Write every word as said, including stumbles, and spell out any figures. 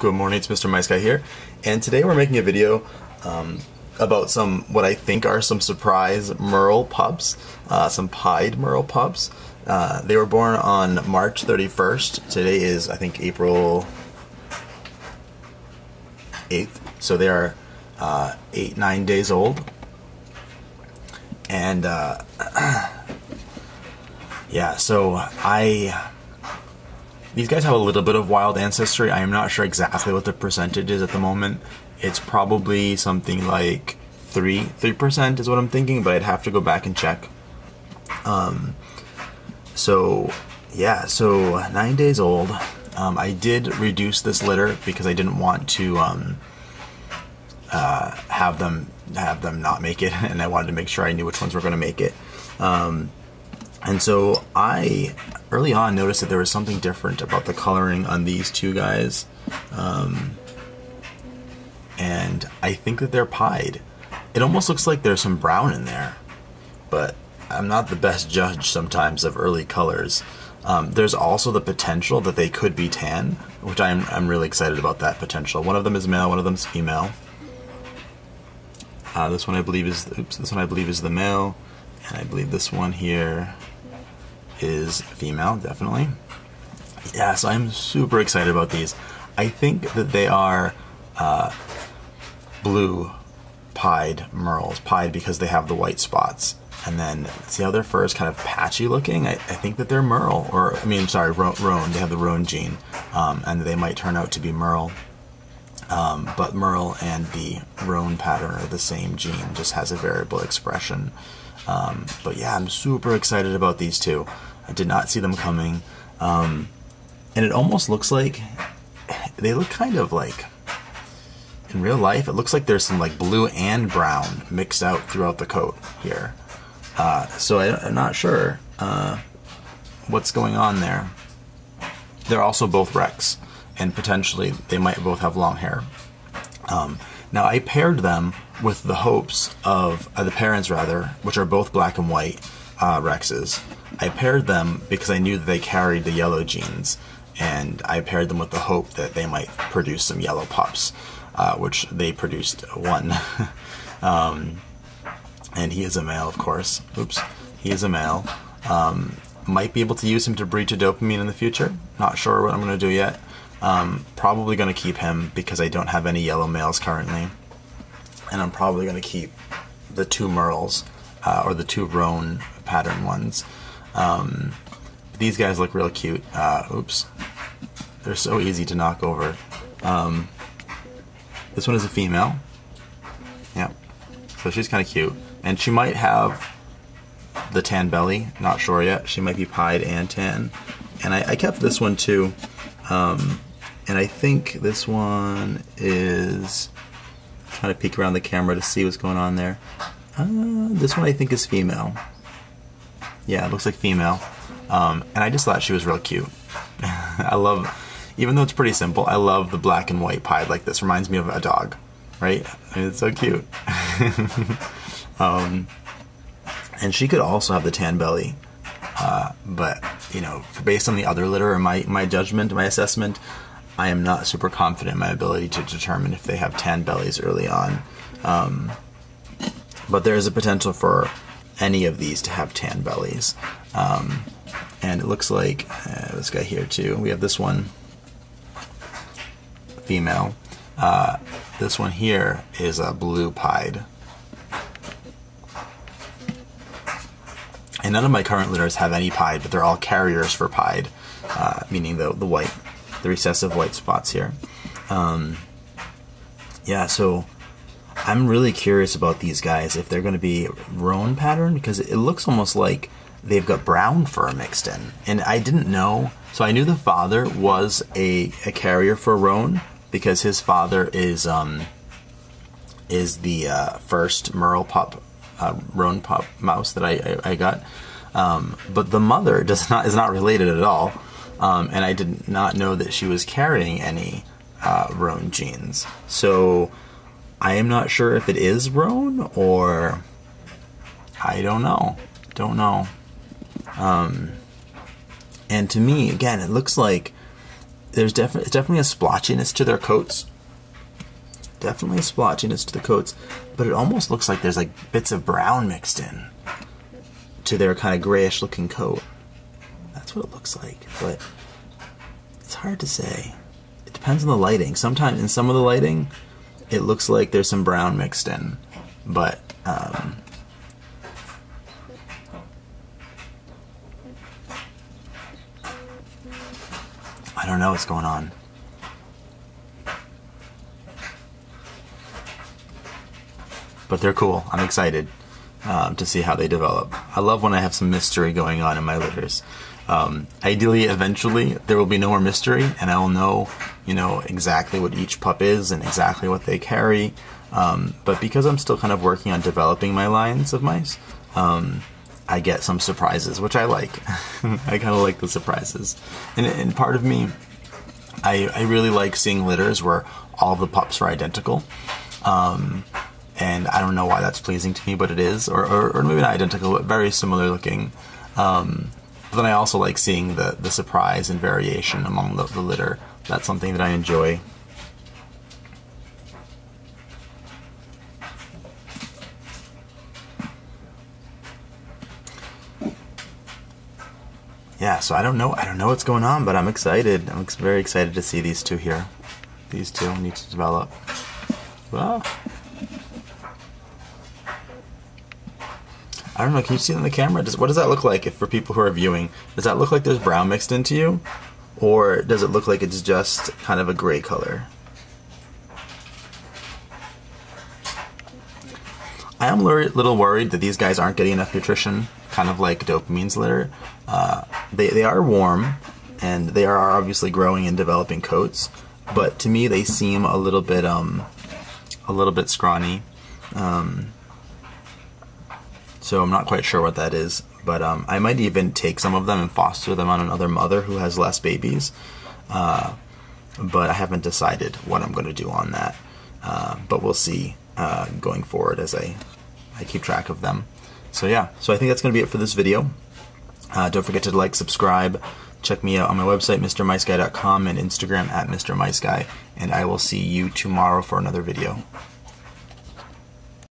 Good morning, it's Mister Mice Guy here, and today we're making a video um, about some, what I think are some surprise Merle pups, uh, some pied Merle pups. Uh, they were born on March thirty-first, today is I think April eighth, so they are uh, eight, nine days old, and uh, yeah, so I... These guys have a little bit of wild ancestry. I am not sure exactly what the percentage is at the moment. It's probably something like three three percent is what I'm thinking, but I'd have to go back and check. Um, so yeah, so nine days old. Um, I did reduce this litter because I didn't want to um, uh, have them have them not make it, and I wanted to make sure I knew which ones were going to make it. Um, And so I, early on, noticed that there was something different about the coloring on these two guys. Um, and I think that they're pied. It almost looks like there's some brown in there. But I'm not the best judge sometimes of early colors. Um, there's also the potential that they could be tan, which I'm, I'm really excited about that potential. One of them is male, one of them is female. Uh, this one I believe is, oops, this one I believe is the male. And I believe this one here is female, definitely. Yeah, so I'm super excited about these. I think that they are uh, blue pied Merles. Pied because they have the white spots. And then, see how their fur is kind of patchy looking? I, I think that they're Merle, or, I mean, I'm sorry, Roan. They have the Roan gene, um, and they might turn out to be Merle. Um, but Merle and the Roan pattern are the same gene, just has a variable expression. Um, but yeah, I'm super excited about these two. I did not see them coming. Um, and it almost looks like, they look kind of like, in real life, it looks like there's some like blue and brown mixed out throughout the coat here. Uh, so I, I'm not sure uh, what's going on there. They're also both Rex, and potentially they might both have long hair. Um, now I paired them with the hopes of, uh, the parents rather, which are both black and white uh, Rexes. I paired them because I knew that they carried the yellow genes, and I paired them with the hope that they might produce some yellow pups, uh, which they produced one. um, and he is a male, of course. Oops, he is a male. Um, might be able to use him to breed to dopamine in the future. Not sure what I'm gonna do yet. Um, probably gonna keep him because I don't have any yellow males currently. And I'm probably going to keep the two Merles, uh, or the two Roan pattern ones. Um, these guys look real cute. Uh, oops. They're so easy to knock over. Um, this one is a female. Yep. So she's kind of cute. And she might have the tan belly. Not sure yet. She might be pied and tan. And I, I kept this one too. Um, and I think this one is... Trying to peek around the camera to see what's going on there. Uh, this one I think is female. Yeah, it looks like female. Um, and I just thought she was real cute. I love, even though it's pretty simple, I love the black and white pied like this. Reminds me of a dog, right? I mean, it's so cute. um, and she could also have the tan belly. Uh, but, you know, based on the other litter or my, my judgment, my assessment, I am not super confident in my ability to determine if they have tan bellies early on. Um, but there is a potential for any of these to have tan bellies. Um, and it looks like uh, this guy here too. We have this one, female. Uh, this one here is a blue pied. And none of my current litters have any pied, but they're all carriers for pied, uh, meaning the, the white. The recessive white spots here. Um, yeah, so I'm really curious about these guys, if they're going to be Roan pattern, because it looks almost like they've got brown fur mixed in. And I didn't know, so I knew the father was a, a carrier for Roan, because his father is um, is the uh, first Merle pup, uh, Roan pup mouse that I, I, I got. Um, but the mother does not is not related at all. Um, and I did not know that she was carrying any uh, Roan genes. So I am not sure if it is Roan or I don't know. Don't know. Um, and to me, again, it looks like there's definitely definitely a splotchiness to their coats. Definitely a splotchiness to the coats, but it almost looks like there's like bits of brown mixed in to their kind of grayish looking coat. That's what it looks like, but it's hard to say. It depends on the lighting. Sometimes in some of the lighting, it looks like there's some brown mixed in, but um, I don't know what's going on. But they're cool. I'm excited um, to see how they develop. I love when I have some mystery going on in my litters. Um, ideally, eventually, there will be no more mystery, and I will know, you know, exactly what each pup is and exactly what they carry. Um, but because I'm still kind of working on developing my lines of mice, um, I get some surprises, which I like. I kind of like the surprises. And, and part of me, I, I really like seeing litters where all the pups are identical. Um, And I don't know why that's pleasing to me, but it is, or, or, or maybe not identical, but very similar looking. Um, but then I also like seeing the, the surprise and variation among the, the litter. That's something that I enjoy. Yeah, so I don't know, I don't know what's going on, but I'm excited. I'm very excited to see these two here. These two need to develop. Well. I don't know, can you see it on the camera? Does, what does that look like if for people who are viewing? Does that look like there's brown mixed into you? Or does it look like it's just kind of a gray color? I am a little worried that these guys aren't getting enough nutrition, kind of like Dopamine's litter. Uh, they, they are warm, and they are obviously growing and developing coats, but to me they seem a little bit, um, a little bit scrawny. Um, So I'm not quite sure what that is, but um, I might even take some of them and foster them on another mother who has less babies. Uh, but I haven't decided what I'm going to do on that. Uh, but we'll see uh, going forward as I, I keep track of them. So yeah, so I think that's going to be it for this video. Uh, don't forget to like, subscribe, check me out on my website, Mister Mice Guy dot com, and Instagram at Mister Mice Guy. And I will see you tomorrow for another video.